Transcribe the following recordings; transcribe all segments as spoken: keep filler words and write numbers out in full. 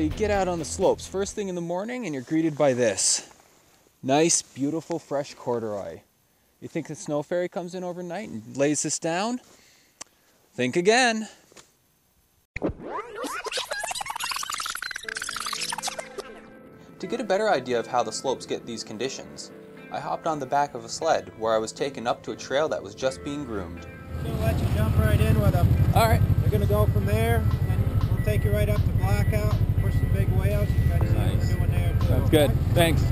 So you get out on the slopes first thing in the morning and you're greeted by this. Nice, beautiful, fresh corduroy. You think the snow fairy comes in overnight and lays this down? Think again. To get a better idea of how the slopes get these conditions, I hopped on the back of a sled where I was taken up to a trail that was just being groomed. We'll let you jump right in with them. All right. We're going to go from there and we'll take you right up to Black Owl, push the big whales. You guys see what we're doing there too. Sounds good. Thanks.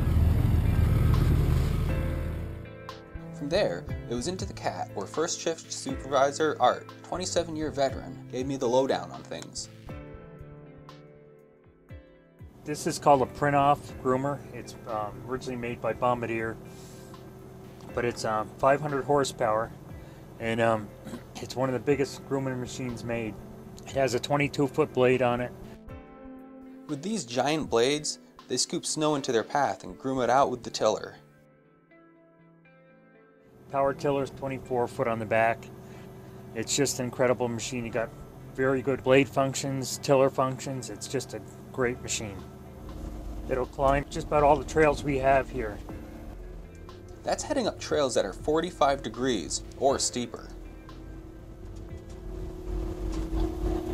From there, it was into the C A T, where first shift supervisor Art, twenty-seven year veteran, gave me the lowdown on things. This is called a print-off groomer. It's um, originally made by Bombardier, but it's um, five hundred horsepower, and um, it's one of the biggest grooming machines made. It has a twenty-two foot blade on it. With these giant blades, they scoop snow into their path and groom it out with the tiller. Power tiller's twenty-four foot on the back. It's just an incredible machine. You got very good blade functions, tiller functions. It's just a great machine. It'll climb just about all the trails we have here. That's heading up trails that are forty-five degrees or steeper.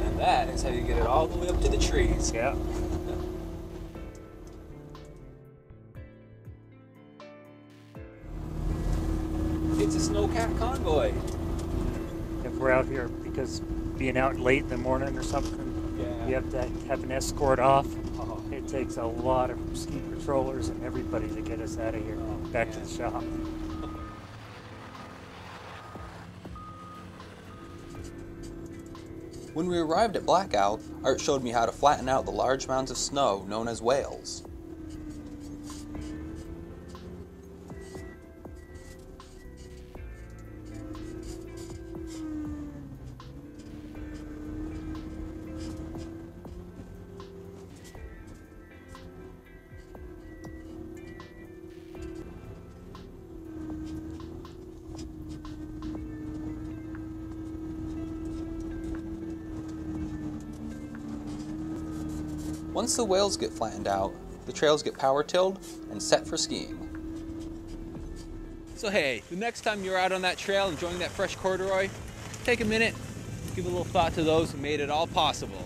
And that is how you get it all the way up to the trees. Yeah. It's a snowcat convoy. If we're out here, because being out late in the morning or something, yeah. You have to have an escort off. Oh. It takes a lot of ski patrollers and everybody to get us out of here, oh, back man. to the shop. When we arrived at Black Owl, Art showed me how to flatten out the large mounds of snow known as whales. Once the whales get flattened out, the trails get power tilled and set for skiing. So hey, the next time you're out on that trail enjoying that fresh corduroy, take a minute, give a little thought to those who made it all possible.